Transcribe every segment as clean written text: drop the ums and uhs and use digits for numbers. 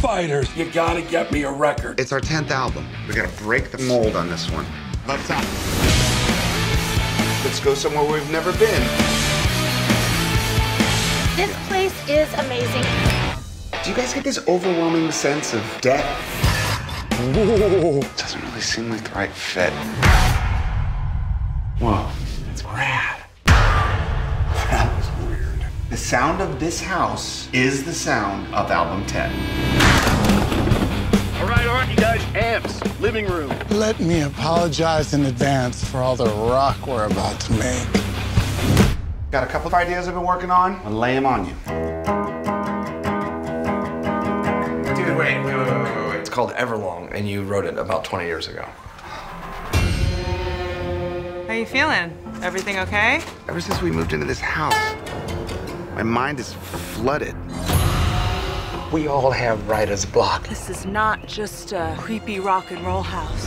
Fighters. You gotta get me a record. It's our 10th album. We gotta break the mold on this one. Left side. Let's go somewhere we've never been. This place is amazing. Do you guys get this overwhelming sense of death? Whoa. Doesn't really seem like the right fit. Whoa, that's rad. That was weird. The sound of this house is the sound of album 10. All right, you guys, amps, living room. Let me apologize in advance for all the rock we're about to make. Got a couple of ideas I've been working on. I'll lay them on you. Dude, wait. It's called Everlong, and you wrote it about 20 years ago. How you feeling? Everything okay? Ever since we moved into this house, my mind is flooded. We all have writer's block. This is not just a creepy rock and roll house.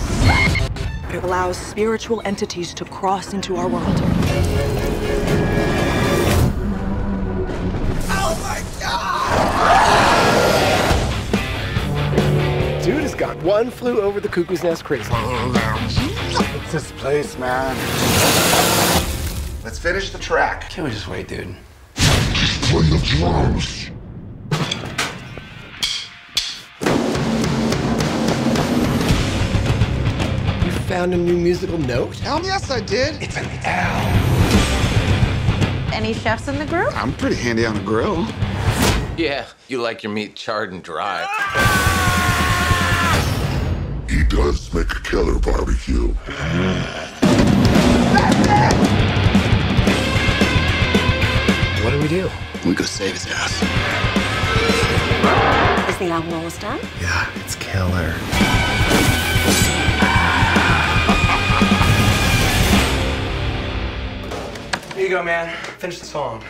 It allows spiritual entities to cross into our world. Oh my God! Dude has got one flew over the cuckoo's nest crazy. It's this place, man. Let's finish the track. Can't we just wait, dude? Just play the drums. You found a new musical note? Hell yes, I did. It's an L. Any chefs in the grill? I'm pretty handy on the grill. Yeah, you like your meat charred and dry. He does make a killer barbecue. What do? We go save his ass. Is the album almost done? Yeah, it's killer. Here you go, man. Finish the song.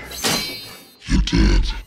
You did.